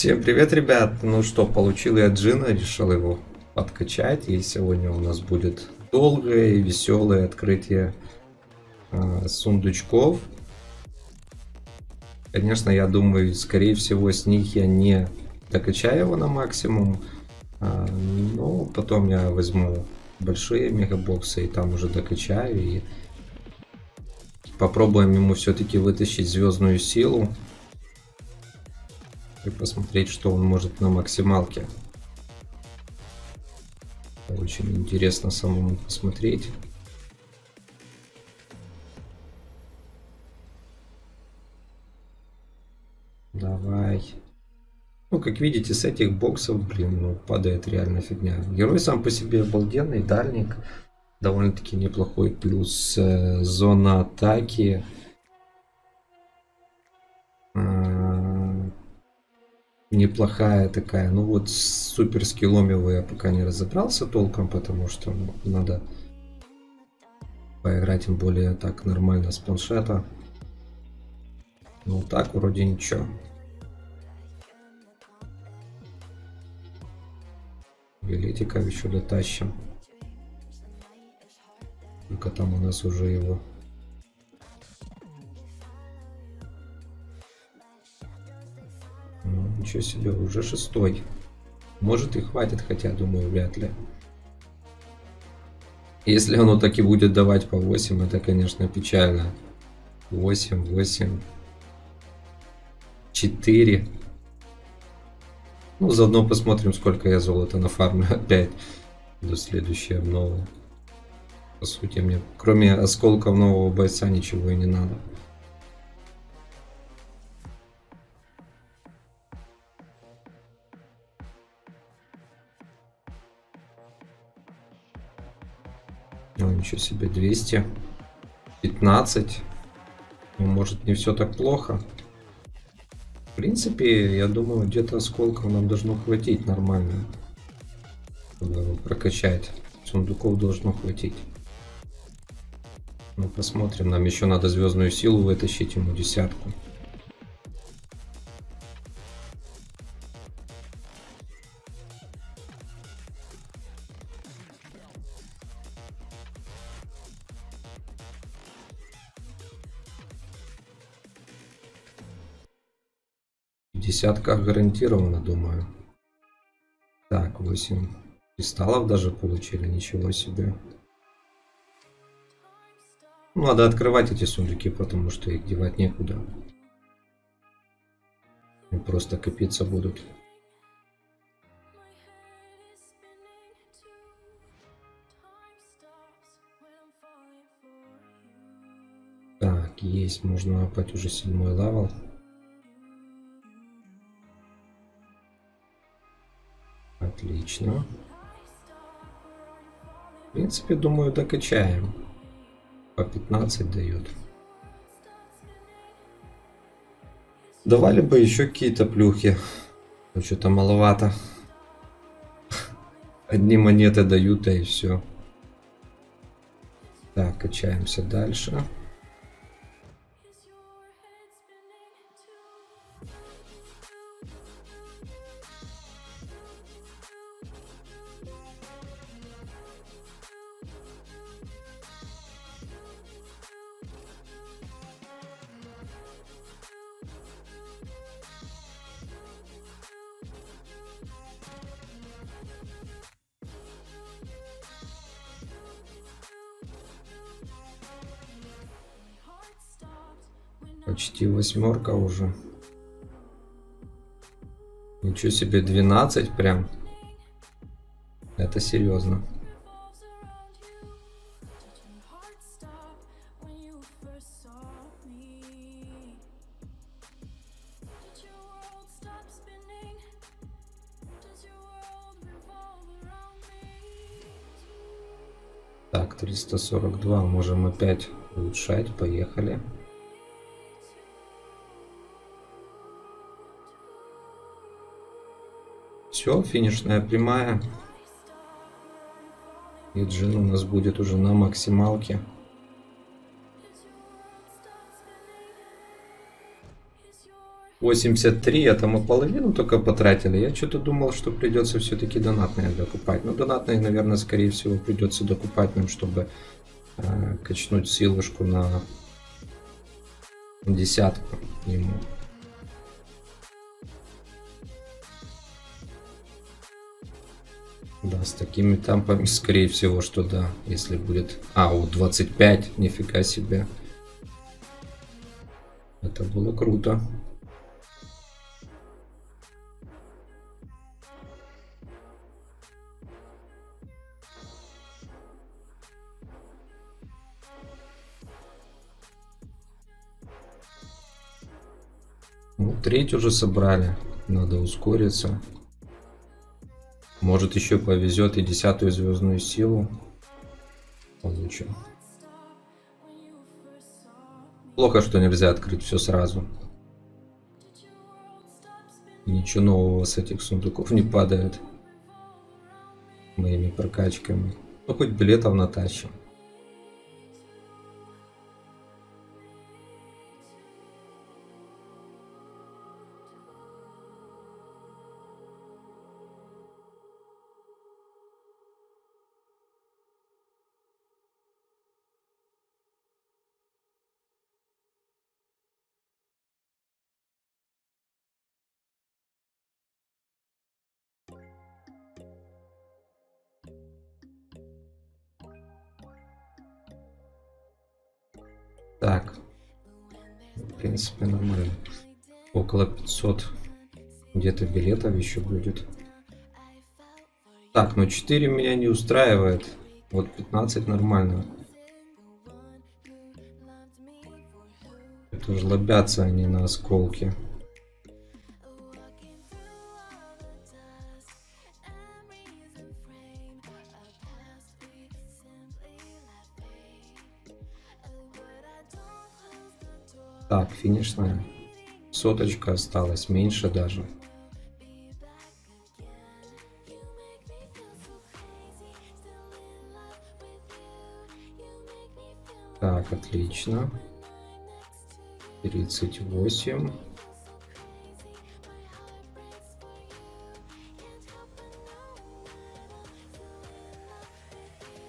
Всем привет, ребят! Ну что, получил я Джина, решил его подкачать, и сегодня у нас будет долгое и веселое открытие сундучков. Конечно, я думаю, скорее всего, с них я не докачаю его на максимум, но потом я возьму большие мегабоксы и там уже докачаю, и попробуем ему все-таки вытащить звездную силу и посмотреть, что он может на максималке. Очень интересно самому посмотреть. Давай. Ну, как видите, с этих боксов, блин, ну, падает реально фигня. Герой сам по себе обалденный, дальник. Довольно-таки неплохой. Плюс зона атаки. Неплохая такая. Ну вот с супер скиллом его я пока не разобрался толком, потому что надо поиграть, тем более так нормально с планшета. Ну так вроде ничего. Билетиков еще дотащим. Только там у нас уже его ничего себе, уже 6-й. Может и хватит, хотя думаю, вряд ли. Если оно так и будет давать по 8, это, конечно, печально. 8, 8, 4. Ну, заодно посмотрим, сколько я золота нафармлю опять до следующей обновы. По сути, мне кроме осколков нового бойца ничего и не надо. Ничего себе, 215. Ну, может, не все так плохо. В принципе, я думаю, где-то осколков нам должно хватить нормально, чтобы его прокачать. Сундуков должно хватить. Ну, посмотрим. Нам еще надо звездную силу вытащить, ему 10-ку. Десятка гарантированно, думаю. Так, 8 кристаллов даже получили, ничего себе. Ну, надо открывать эти сундуки, потому что их девать некуда. И просто копиться будут. Так, есть, можно опять уже 7-й лавал. Отлично. В принципе, думаю, докачаем. По 15 дает. Давали бы еще какие-то плюхи. Ну, что-то маловато. Одни монеты дают, да и все. Так, качаемся дальше. Почти 8-ка уже. Ничего себе, 12 прям. Это серьезно. Так, 342. Можем опять улучшать. Поехали. Все, финишная прямая. И Джин у нас будет уже на максималке. 83, а там мы половину только потратили. Я что-то думал, что придется все-таки донатные докупать. Но донатные, наверное, скорее всего, придется докупать нам, чтобы качнуть силушку на десятку ему. Да, с такими тампами, скорее всего, что да, если будет... А, у 25, нифига себе. Это было круто. Ну, треть уже собрали, надо ускориться. Может, еще повезет и 10-ю звездную силу получим. Плохо, что нельзя открыть все сразу. Ничего нового с этих сундуков не падает моими прокачками. Ну, хоть билетов натащим. Так, в принципе, нормально. Около 500 где-то билетов еще будет. Так, ну 4 меня не устраивает. Вот 15 нормально. Это жлобятся они на осколки. Так, финишная соточка осталась, меньше даже. Так, отлично. 38.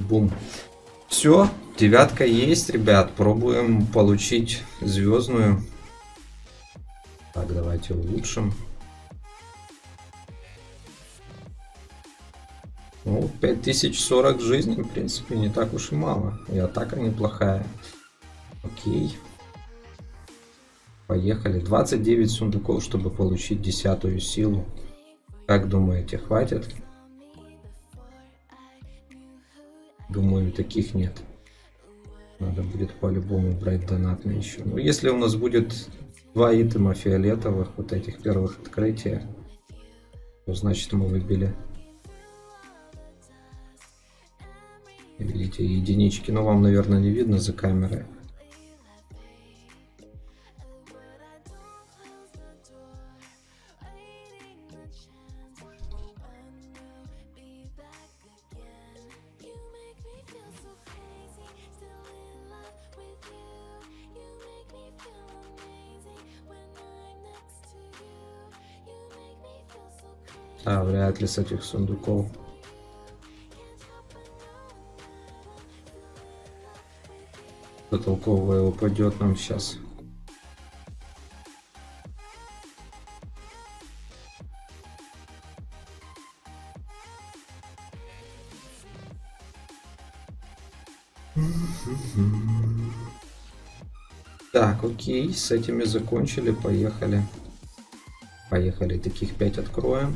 Бум. Все. Девятка есть, ребят. Пробуем получить звездную. Так, давайте улучшим. Ну, 5040 жизни, в принципе, не так уж и мало. И атака неплохая. Окей. Поехали. 29 сундуков, чтобы получить 10-ю силу. Как думаете, хватит? Думаю, таких нет. Надо будет по-любому брать донатные еще. Но если у нас будет 2 итема фиолетовых, вот этих первых открытия, то значит мы выбили. Видите, единички. Но вам, наверное, не видно за камерой. А, вряд ли с этих сундуков. Что толковое упадет нам сейчас. Так, окей, с этими закончили, поехали. Поехали, таких 5 откроем.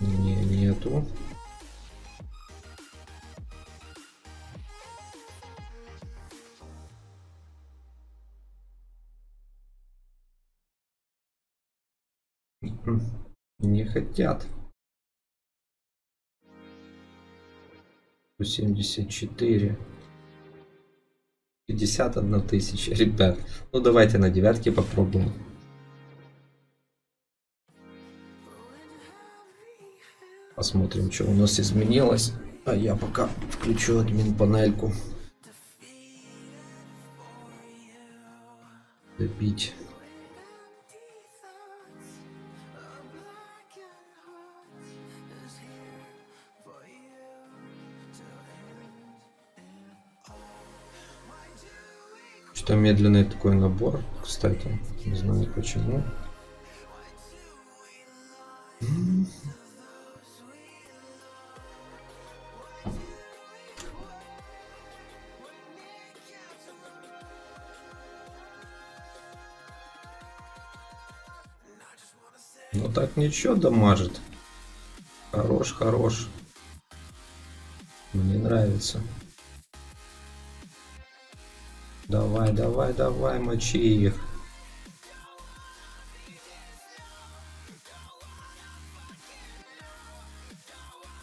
Нету. Не хотят. 74. 51 тысяча, ребят. Ну давайте на девятке попробуем. Посмотрим, что у нас изменилось. А я пока включу админ панельку. Добить. Что-то медленный такой набор, кстати. Не знаю почему. Ну так ничего, дамажит. Хорош, хорош. Мне нравится. Давай, давай, давай, мочи их.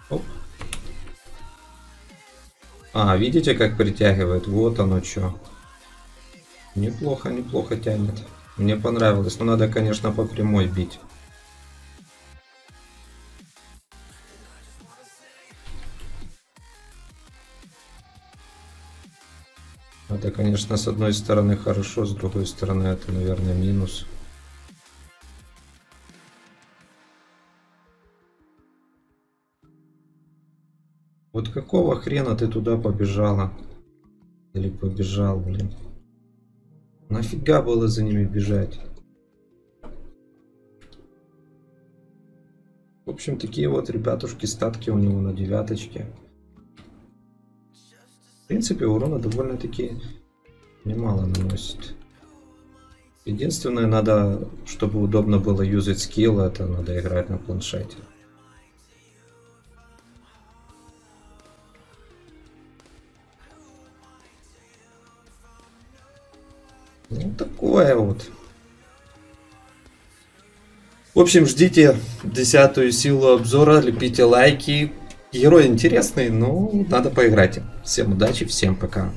Оп. А, видите, как притягивает? Вот оно что. Неплохо, неплохо тянет. Мне понравилось, но надо, конечно, по прямой бить. Это, конечно, с одной стороны хорошо, с другой стороны это, наверное, минус. Вот какого хрена ты туда побежала? Или побежал, блин? Нафига было за ними бежать? В общем, такие вот, ребятушки, статки у него на девяточке. В принципе, урона довольно-таки немало наносит. Единственное, надо, чтобы удобно было юзать скилл, это надо играть на планшете. Ну, такое вот. В общем, ждите 10-ю силу обзора, лепите лайки. Герой интересный, но надо поиграть. Всем удачи, всем пока.